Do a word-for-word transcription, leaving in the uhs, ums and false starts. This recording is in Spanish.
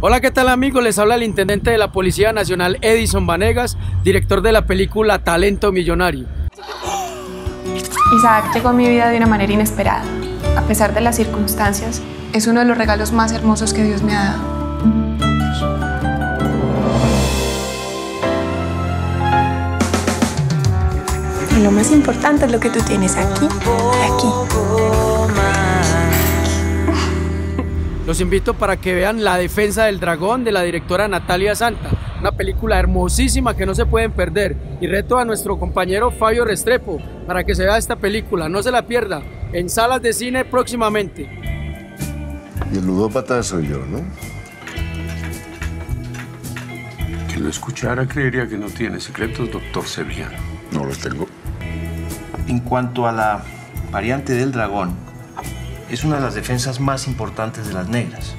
Hola, ¿qué tal amigos? Les habla el Intendente de la Policía Nacional Edison Vanegas, director de la película Talento Millonario. Isaac llegó a mi vida de una manera inesperada. A pesar de las circunstancias, es uno de los regalos más hermosos que Dios me ha dado. Lo más importante es lo que tú tienes aquí y aquí. Los invito para que vean La defensa del dragón, de la directora Natalia Santa. Una película hermosísima que no se pueden perder. Y reto a nuestro compañero Fabio Restrepo para que se vea esta película. No se la pierda. En salas de cine próximamente. Y el ludópata soy yo, ¿no? Quien lo escuchara creería que no tiene secretos, doctor Sevilla. No los tengo. En cuanto a la variante del dragón, es una de las defensas más importantes de las negras.